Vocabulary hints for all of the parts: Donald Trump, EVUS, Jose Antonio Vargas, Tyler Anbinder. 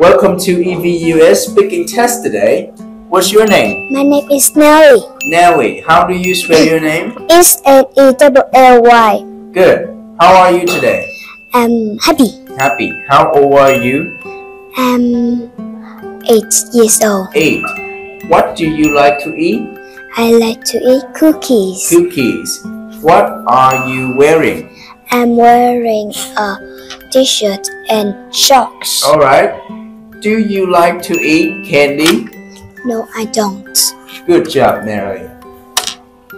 Welcome to EVUS Speaking Test today. What's your name? My name is Nelly. Nelly, how do you spell your name? It's Nelly. Good. How are you today? I'm happy. Happy. How old are you? I'm 8 years old. 8. What do you like to eat? I like to eat cookies. Cookies. What are you wearing? I'm wearing a t-shirt and shorts. Alright. Do you like to eat candy? No, I don't. Good job, Mary.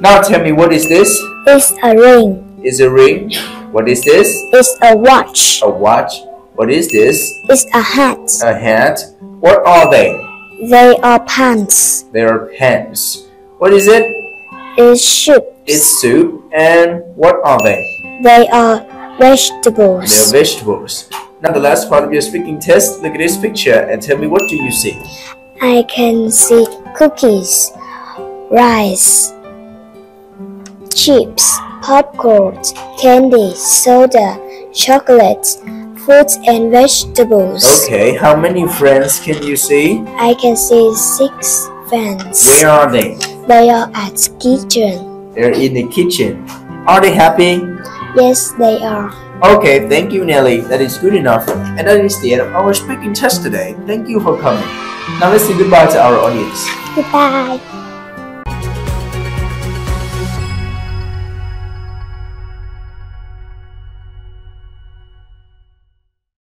Now tell me, what is this? It's a ring. It's a ring. What is this? It's a watch. A watch. What is this? It's a hat. A hat. What are they? They are pants. They are pants. What is it? It's soup. It's soup. And what are they? They are vegetables. They're vegetables. Now the last part of your speaking test, look at this picture and tell me, what do you see? I can see cookies, rice, chips, popcorn, candy, soda, chocolate, fruits and vegetables. Okay, how many friends can you see? I can see 6 friends. Where are they? They are at the kitchen. They're in the kitchen. Are they happy? Yes, they are. Okay, thank you, Nelly. That is good enough. And that is the end of our speaking test today. Thank you for coming. Now let's say goodbye to our audience. Goodbye.